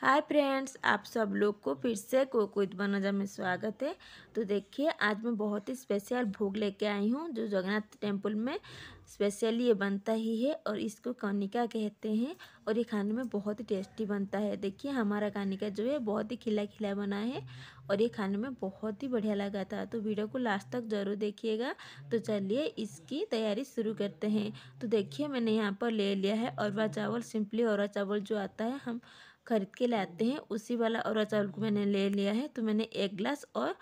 Hi friends, आप सब लोग को फिर से कुक विद बनूजा में स्वागत है। तो देखिए, आज मैं बहुत ही स्पेशल भोग लेके आई हूँ जो जगन्नाथ टेम्पल में स्पेशली ये बनता ही है और इसको कनिका कहते हैं और ये खाने में बहुत ही टेस्टी बनता है। देखिए, हमारा कनिका जो है बहुत ही खिला खिला बना है और ये खाने में बहुत ही बढ़िया लगा था। तो वीडियो को लास्ट तक ज़रूर देखिएगा। तो चलिए इसकी तैयारी शुरू करते हैं। तो देखिए, मैंने यहाँ पर ले लिया है अरवा चावल। सिंपली अरवा चावल जो आता है हम खरीद के लाते हैं, उसी वाला अरवा चावल को मैंने ले लिया है। तो मैंने एक गिलास और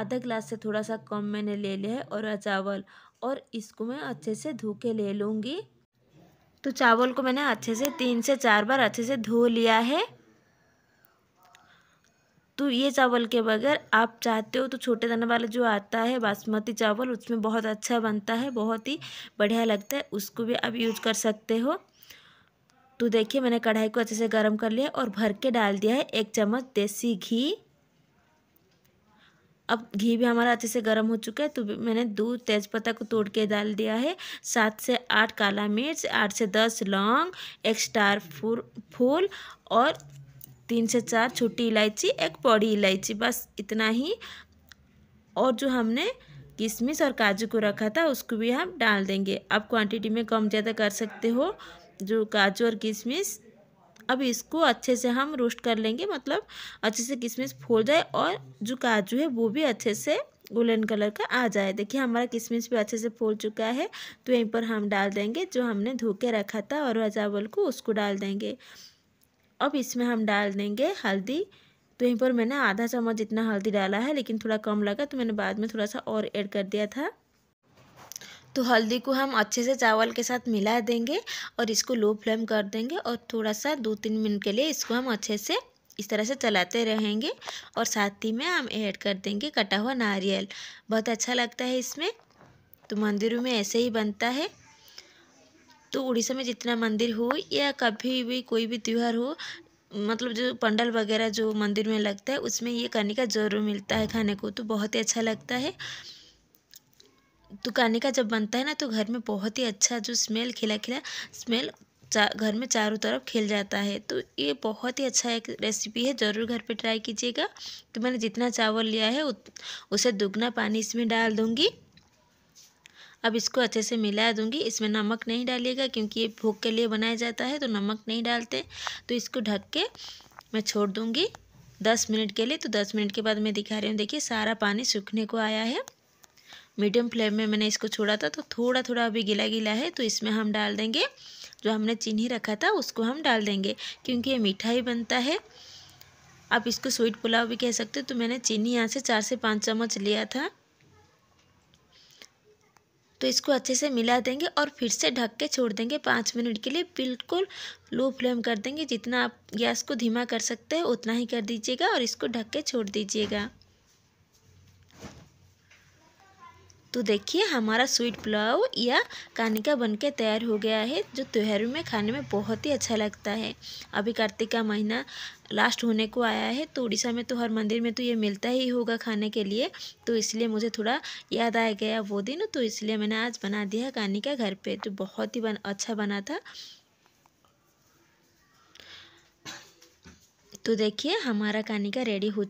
आधा गिलास से थोड़ा सा कम मैंने ले लिया है अरवा चावल और इसको मैं अच्छे से धो के ले लूँगी। तो चावल को मैंने अच्छे से 3 से 4 बार अच्छे से धो लिया है। तो ये चावल के बगैर आप चाहते हो तो छोटे दाने वाला जो आता है बासमती चावल, उसमें बहुत अच्छा बनता है, बहुत ही बढ़िया लगता है, उसको भी आप यूज कर सकते हो। तो देखिए, मैंने कढ़ाई को अच्छे से गर्म कर लिया और भर के डाल दिया है 1 चम्मच देसी घी। अब घी भी हमारा अच्छे से गर्म हो चुका है। तो मैंने 2 तेज़पत्ता को तोड़ के डाल दिया है, 7 से 8 काला मिर्च, 8 से 10 लौंग, 1 स्टार फूल और 3 से 4 छोटी इलायची, 1 बड़ी इलायची, बस इतना ही। और जो हमने किशमिश और काजू को रखा था उसको भी हम डाल देंगे। आप क्वांटिटी में कम ज़्यादा कर सकते हो जो काजू और किशमिश। अब इसको अच्छे से हम रोस्ट कर लेंगे, मतलब अच्छे से किशमिश फूल जाए और जो काजू है वो भी अच्छे से गोल्डन कलर का आ जाए। देखिए, हमारा किशमिश भी अच्छे से फूल चुका है। तो यहीं पर हम डाल देंगे जो हमने धो के रखा था और चावल को, उसको डाल देंगे। अब इसमें हम डाल देंगे हल्दी। तो यहीं पर मैंने आधा चम्मच जितना हल्दी डाला है, लेकिन थोड़ा कम लगा तो मैंने बाद में थोड़ा सा और ऐड कर दिया था। तो हल्दी को हम अच्छे से चावल के साथ मिला देंगे और इसको लो फ्लेम कर देंगे और थोड़ा सा 2-3 मिनट के लिए इसको हम अच्छे से इस तरह से चलाते रहेंगे। और साथ ही में हम ऐड कर देंगे कटा हुआ नारियल, बहुत अच्छा लगता है इसमें। तो मंदिरों में ऐसे ही बनता है। तो उड़ीसा में जितना मंदिर हो या कभी भी कोई भी त्यौहार हो, मतलब जो पंडाल वगैरह जो मंदिर में लगता है उसमें ये कनिका जरूर मिलता है खाने को, तो बहुत ही अच्छा लगता है। तो कनिका जब बनता है ना तो घर में बहुत ही अच्छा जो स्मेल, खिला खिला स्मेल घर में चारों तरफ खिल जाता है। तो ये बहुत ही अच्छा एक रेसिपी है, ज़रूर घर पे ट्राई कीजिएगा। तो मैंने जितना चावल लिया है उसे दुगना पानी इसमें डाल दूँगी। अब इसको अच्छे से मिला दूँगी। इसमें नमक नहीं डालिएगा क्योंकि ये भोग के लिए बनाया जाता है तो नमक नहीं डालते। तो इसको ढक के मैं छोड़ दूँगी 10 मिनट के लिए। तो 10 मिनट के बाद मैं दिखा रही हूँ। देखिए, सारा पानी सूखने को आया है। मीडियम फ्लेम में मैंने इसको छोड़ा था तो थोड़ा थोड़ा अभी गीला गीला है। तो इसमें हम डाल देंगे जो हमने चीनी रखा था उसको हम डाल देंगे, क्योंकि ये मीठा ही बनता है। आप इसको स्वीट पुलाव भी कह सकते हो। तो मैंने चीनी यहाँ से 4 से 5 चम्मच लिया था। तो इसको अच्छे से मिला देंगे और फिर से ढक के छोड़ देंगे 5 मिनट के लिए। बिल्कुल लो फ्लेम कर देंगे। जितना आप गैस को धीमा कर सकते हैं उतना ही कर दीजिएगा और इसको ढक के छोड़ दीजिएगा। तो देखिए, हमारा स्वीट पुलाव या कनिका बनके तैयार हो गया है, जो त्योहारों में खाने में बहुत ही अच्छा लगता है। अभी कार्तिक का महीना लास्ट होने को आया है तो उड़ीसा में तो हर मंदिर में तो ये मिलता ही होगा खाने के लिए। तो इसलिए मुझे थोड़ा याद आ गया वो दिन, तो इसलिए मैंने आज बना दिया है कनिका घर पे। तो बहुत ही अच्छा बना था। तो देखिए, हमारा कनिका रेडी हो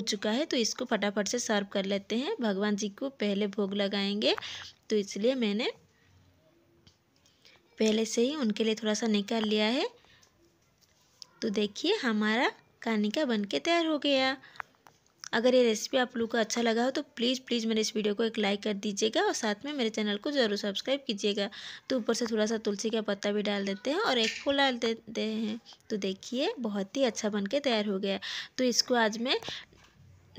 चुका है। तो इसको फटाफट से सर्व कर लेते हैं। भगवान जी को पहले भोग लगाएंगे तो इसलिए मैंने पहले से ही उनके लिए थोड़ा सा निकाल लिया है। तो देखिए, हमारा कनिका बनके तैयार हो गया। अगर ये रेसिपी आप लोगों को अच्छा लगा हो तो प्लीज़ मेरे इस वीडियो को एक लाइक कर दीजिएगा और साथ में मेरे चैनल को ज़रूर सब्सक्राइब कीजिएगा। तो ऊपर से थोड़ा सा तुलसी का पत्ता भी डाल देते हैं और एक फूल डाल देते हैं। तो देखिए, बहुत ही अच्छा बनके तैयार हो गया। तो इसको आज मैं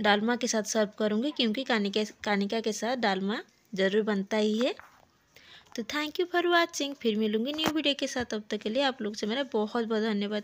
डालमा के साथ सर्व करूँगी, क्योंकि कनिका के साथ डालमा ज़रूर बनता ही है। तो थैंक यू फॉर वॉचिंग। फिर मिलूँगी न्यू वीडियो के साथ। अब तक के लिए आप लोग से मेरा बहुत बहुत धन्यवाद।